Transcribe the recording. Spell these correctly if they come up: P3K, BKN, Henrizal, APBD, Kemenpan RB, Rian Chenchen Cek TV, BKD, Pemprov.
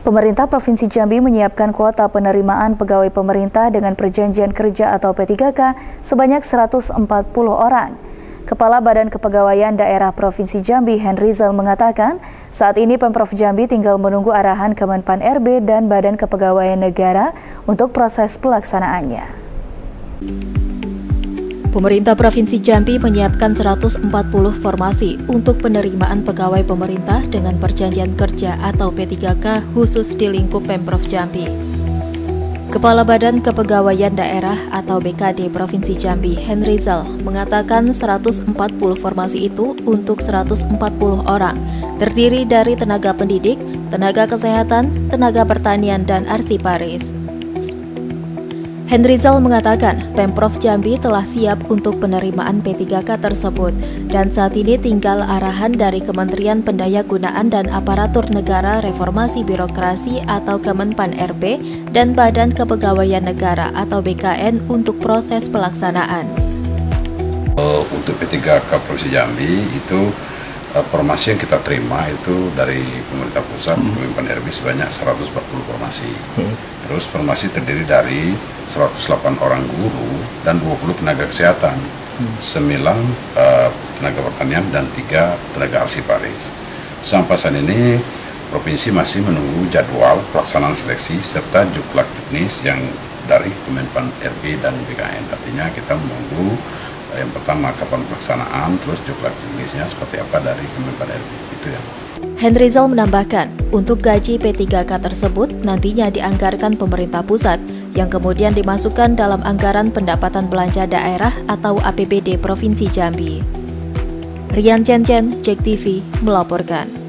Pemerintah Provinsi Jambi menyiapkan kuota penerimaan pegawai pemerintah dengan perjanjian kerja atau P3K sebanyak 140 orang. Kepala Badan Kepegawaian Daerah Provinsi Jambi, Henrizal, mengatakan saat ini Pemprov Jambi tinggal menunggu arahan Kemenpan RB dan Badan Kepegawaian Negara untuk proses pelaksanaannya. Pemerintah Provinsi Jambi menyiapkan 140 formasi untuk penerimaan pegawai pemerintah dengan perjanjian kerja atau P3K khusus di lingkup Pemprov Jambi. Kepala Badan Kepegawaian Daerah atau BKD Provinsi Jambi, Henrizal, mengatakan 140 formasi itu untuk 140 orang, terdiri dari tenaga pendidik, tenaga kesehatan, tenaga pertanian, dan arsiparis. Henrizal mengatakan Pemprov Jambi telah siap untuk penerimaan P3K tersebut dan saat ini tinggal arahan dari Kementerian Pendayagunaan dan Aparatur Negara Reformasi Birokrasi atau Kemenpan RB dan Badan Kepegawaian Negara atau BKN untuk proses pelaksanaan. Untuk P3K Provinsi Jambi itu formasi yang kita terima itu dari pemerintah pusat, Kemenpan RB sebanyak 140 formasi. Terus formasi terdiri dari 108 orang guru dan 20 tenaga kesehatan, 9 tenaga pertanian dan 3 tenaga arsiparis. Sampai saat ini provinsi masih menunggu jadwal pelaksanaan seleksi serta juklak juknis yang dari Kemenpan RB dan BKN. Artinya kita menunggu yang pertama kapan pelaksanaan, terus juklak juknisnya seperti apa dari Kemenpan RB itu ya. Henrizal menambahkan, untuk gaji P3K tersebut nantinya dianggarkan pemerintah pusat, yang kemudian dimasukkan dalam anggaran pendapatan belanja daerah atau APBD Provinsi Jambi. Rian Chenchen Cek TV melaporkan.